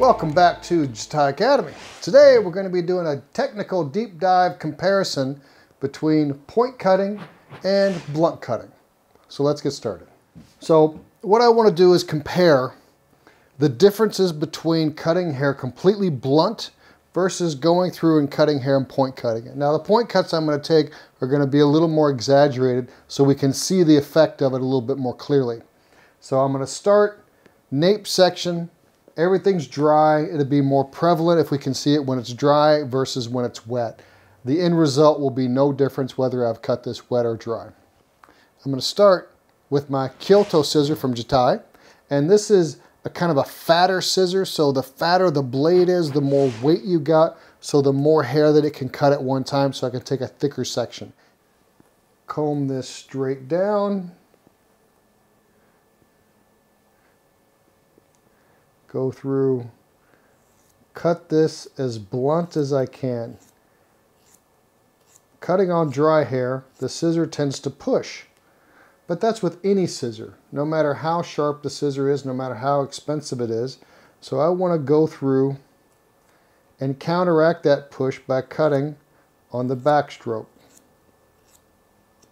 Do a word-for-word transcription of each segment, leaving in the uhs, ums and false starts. Welcome back to Jatai Academy. Today we're going to be doing a technical deep dive comparison between point cutting and blunt cutting. So let's get started. So what I want to do is compare the differences between cutting hair completely blunt versus going through and cutting hair and point cutting it. Now the point cuts I'm going to take are going to be a little more exaggerated so we can see the effect of it a little bit more clearly. So I'm going to start nape section. Everything's dry. It'll be more prevalent if we can see it when it's dry versus when it's wet. The end result will be no difference whether I've cut this wet or dry. I'm going to start with my Kyoto scissor from Jatai, and this is a kind of a fatter scissor, so the fatter the blade is, the more weight you got, so the more hair that it can cut at one time, so I can take a thicker section. Comb this straight down. Go through, cut this as blunt as I can. Cutting on dry hair, the scissor tends to push, but that's with any scissor, no matter how sharp the scissor is, no matter how expensive it is. So I want to go through and counteract that push by cutting on the backstroke.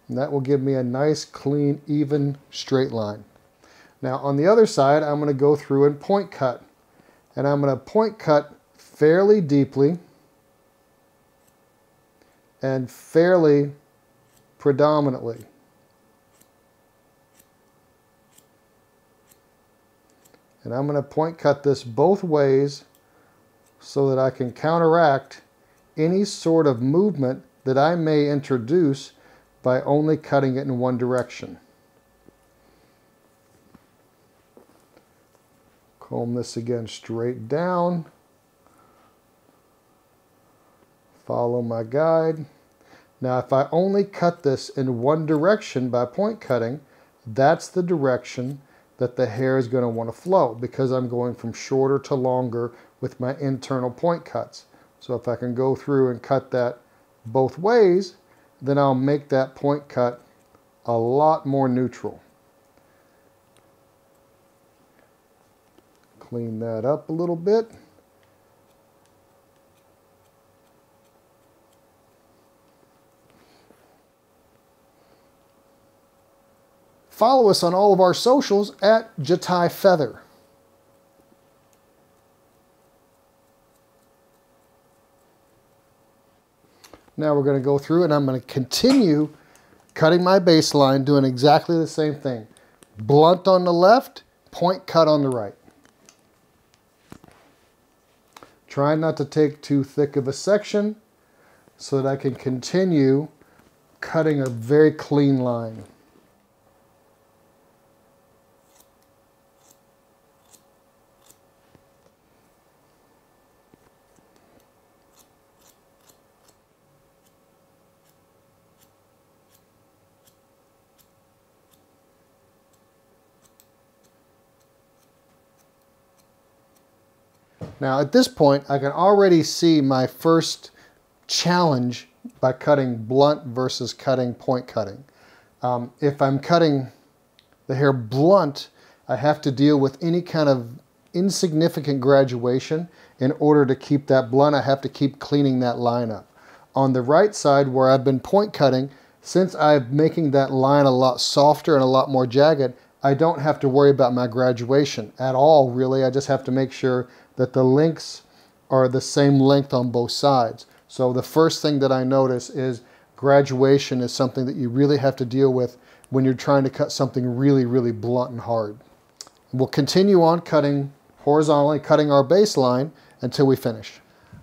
And that will give me a nice, clean, even, straight line. Now on the other side, I'm going to go through and point cut. And I'm going to point cut fairly deeply and fairly predominantly. And I'm going to point cut this both ways so that I can counteract any sort of movement that I may introduce by only cutting it in one direction. Comb this again straight down. Follow my guide. Now if I only cut this in one direction by point cutting, that's the direction that the hair is going to want to flow because I'm going from shorter to longer with my internal point cuts. So if I can go through and cut that both ways, then I'll make that point cut a lot more neutral. Clean that up a little bit. Follow us on all of our socials at Jatai Feather. Now we're going to go through and I'm going to continue cutting my baseline, doing exactly the same thing. Blunt on the left, point cut on the right. Try not to take too thick of a section so that I can continue cutting a very clean line. Now at this point, I can already see my first challenge by cutting blunt versus cutting point cutting. Um, if I'm cutting the hair blunt, I have to deal with any kind of insignificant graduation. In order to keep that blunt, I have to keep cleaning that line up. On the right side where I've been point cutting, since I'm making that line a lot softer and a lot more jagged, I don't have to worry about my graduation at all, really. I just have to make sure that the links are the same length on both sides. So the first thing that I notice is graduation is something that you really have to deal with when you're trying to cut something really, really blunt and hard. We'll continue on cutting horizontally, cutting our baseline until we finish.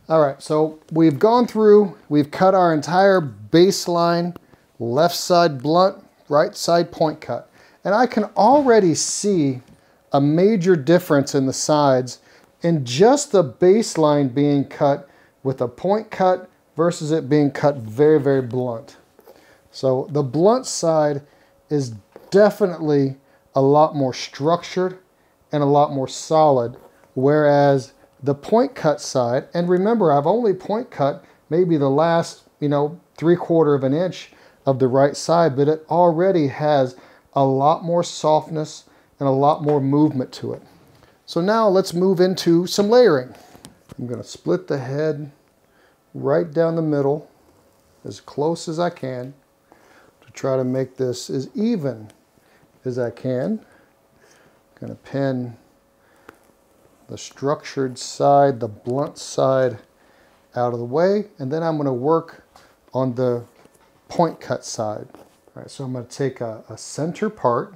All right, so we've gone through, we've cut our entire baseline, left side blunt, right side point cut. And I can already see a major difference in the sides and just the baseline being cut with a point cut versus it being cut very, very blunt. So the blunt side is definitely a lot more structured and a lot more solid, whereas the point cut side, and remember, I've only point cut maybe the last, you know, three quarter of an inch of the right side, but it already has a lot more softness and a lot more movement to it. So now let's move into some layering. I'm going to split the head right down the middle as close as I can to try to make this as even as I can. I'm going to pin the structured side, the blunt side, out of the way, and then I'm going to work on the point cut side. All right, so I'm going to take a, a center part.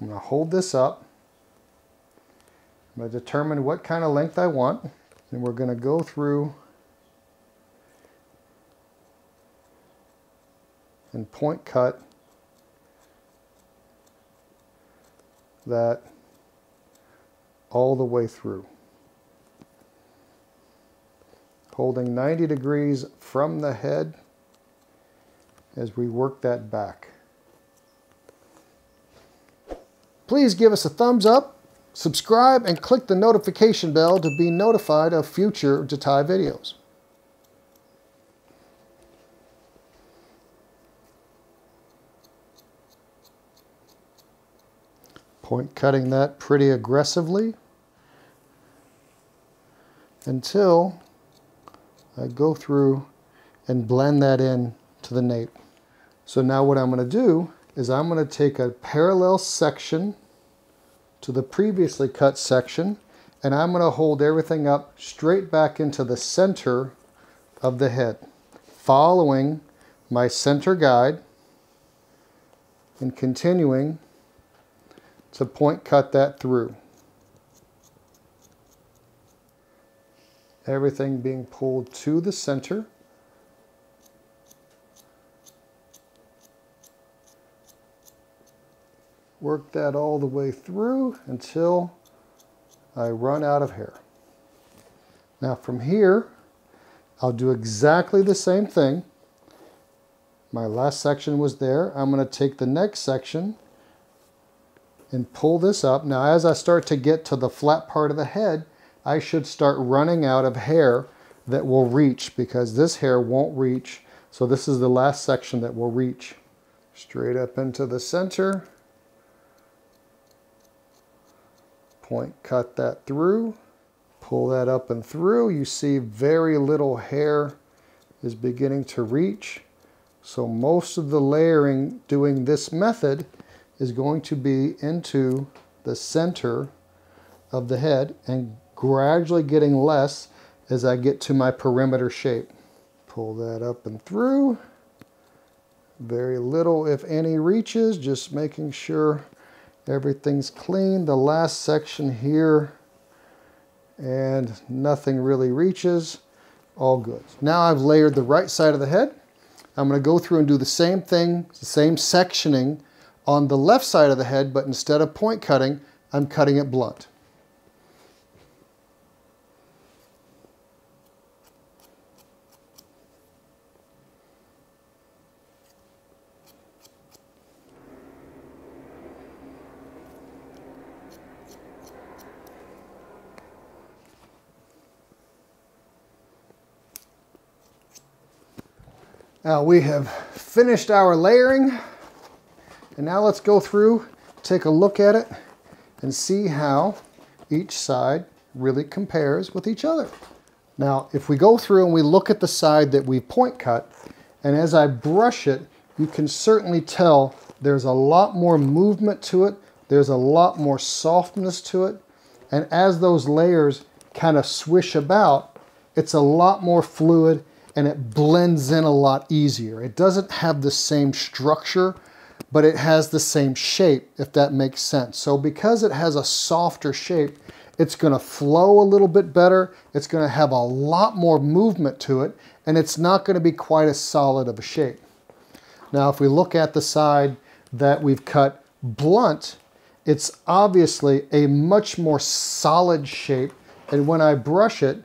I'm going to hold this up. I'm going to determine what kind of length I want, and we're going to go through and point cut that all the way through, holding ninety degrees from the head as we work that back. Please give us a thumbs up, subscribe, and click the notification bell to be notified of future Jatai videos. Point cutting that pretty aggressively until I go through and blend that in to the nape. So now what I'm going to do is I'm going to take a parallel section to the previously cut section, and I'm going to hold everything up straight back into the center of the head, following my center guide and continuing to point cut that through. Everything being pulled to the center. Work that all the way through until I run out of hair. Now from here, I'll do exactly the same thing. My last section was there. I'm going to take the next section and pull this up. Now as I start to get to the flat part of the head, I should start running out of hair that will reach, because this hair won't reach. So this is the last section that will reach. Straight up into the center. Point cut that through. Pull that up and through. You see very little hair is beginning to reach. So most of the layering doing this method is going to be into the center of the head and gradually getting less as I get to my perimeter shape. Pull that up and through. Very little, if any, reaches, just making sure everything's clean. The last section here, and nothing really reaches. All good. Now I've layered the right side of the head. I'm going to go through and do the same thing, the same sectioning on the left side of the head, but instead of point cutting, I'm cutting it blunt. Now we have finished our layering. And now let's go through, take a look at it, and see how each side really compares with each other. Now, if we go through and we look at the side that we point cut, and as I brush it, you can certainly tell there's a lot more movement to it. There's a lot more softness to it. And as those layers kind of swish about, it's a lot more fluid and it blends in a lot easier. It doesn't have the same structure, but it has the same shape, if that makes sense. So because it has a softer shape, it's gonna flow a little bit better, it's gonna have a lot more movement to it, and it's not gonna be quite as solid of a shape. Now, if we look at the side that we've cut blunt, it's obviously a much more solid shape, and when I brush it,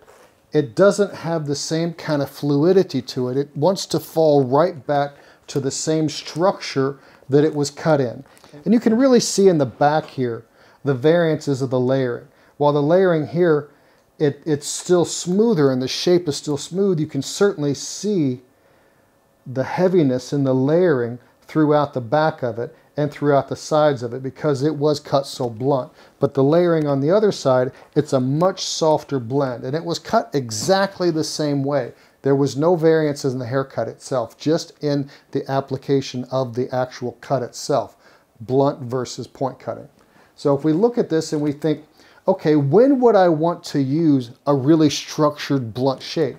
it doesn't have the same kind of fluidity to it. It wants to fall right back to the same structure that it was cut in. And you can really see in the back here, the variances of the layering. While the layering here, it, it's still smoother and the shape is still smooth, you can certainly see the heaviness in the layering throughout the back of it and throughout the sides of it because it was cut so blunt. But the layering on the other side, it's a much softer blend, and it was cut exactly the same way. There was no variances in the haircut itself, just in the application of the actual cut itself, blunt versus point cutting. So if we look at this and we think, okay, when would I want to use a really structured blunt shape?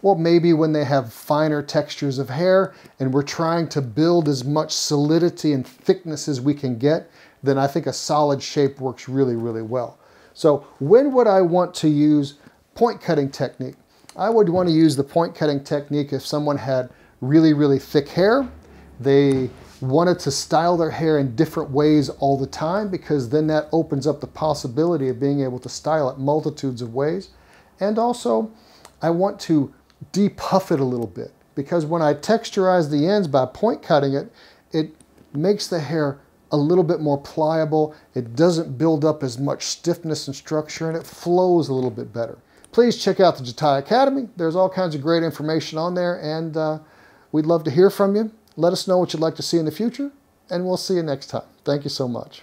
Well, maybe when they have finer textures of hair and we're trying to build as much solidity and thickness as we can get, then I think a solid shape works really, really well. So when would I want to use point cutting technique? I would want to use the point cutting technique if someone had really, really thick hair. They wanted to style their hair in different ways all the time, because then that opens up the possibility of being able to style it multitudes of ways. And also, I want to depuff it a little bit, because when I texturize the ends by point cutting it, it makes the hair a little bit more pliable. It doesn't build up as much stiffness and structure, and it flows a little bit better. Please check out the Jatai Academy. There's all kinds of great information on there, and uh, we'd love to hear from you. Let us know what you'd like to see in the future, and we'll see you next time. Thank you so much.